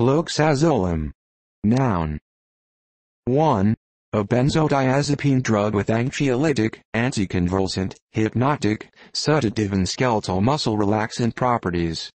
Cloxazolam. Noun. 1. A benzodiazepine drug with anxiolytic, anticonvulsant, hypnotic, sedative and skeletal muscle relaxant properties.